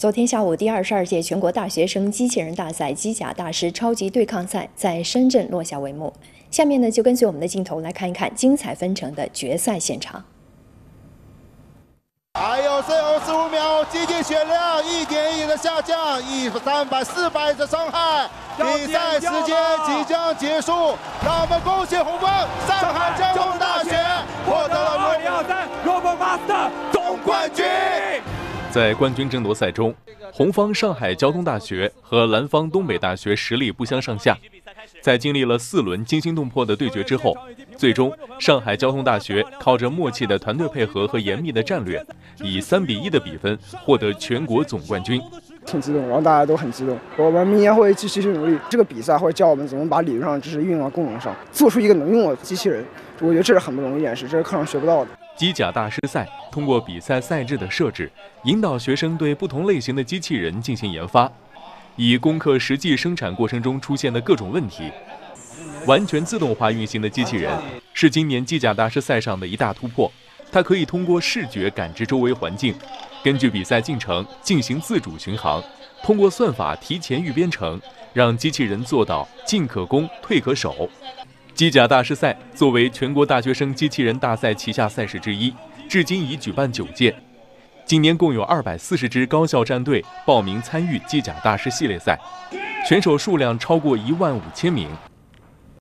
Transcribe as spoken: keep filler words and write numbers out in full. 昨天下午，第二十二届全国大学生机器人大赛机甲大师超级对抗赛在深圳落下帷幕。下面呢，就跟随我们的镜头来看一看精彩纷呈的决赛现场。还有最后十五秒，机器血量一点一点的下降，一三百、四百的伤害，比赛时间即将结束。让我们恭喜红方上海交通大学获得了二零二三 RoboMaster 总冠军。 在冠军争夺赛中，红方上海交通大学和蓝方东北大学实力不相上下。在经历了四轮惊心动魄的对决之后，最终上海交通大学靠着默契的团队配合和严密的战略，以三比一的比分获得全国总冠军。挺激动，然后大家都很激动。我们明年会继续努力。这个比赛会教我们怎么把理论上的知识运用到功能上，做出一个能用的机器人。我觉得这是很不容易一件事，这是课上学不到的。 机甲大师赛通过比赛赛制的设置，引导学生对不同类型的机器人进行研发，以攻克实际生产过程中出现的各种问题。完全自动化运行的机器人是今年机甲大师赛上的一大突破，它可以通过视觉感知周围环境，根据比赛进程进行自主巡航，通过算法提前预编程，让机器人做到进可攻，退可守。 机甲大师赛作为全国大学生机器人大赛旗下赛事之一，至今已举办九届。今年共有二百四十支高校战队报名参与机甲大师系列赛，选手数量超过一万五千名。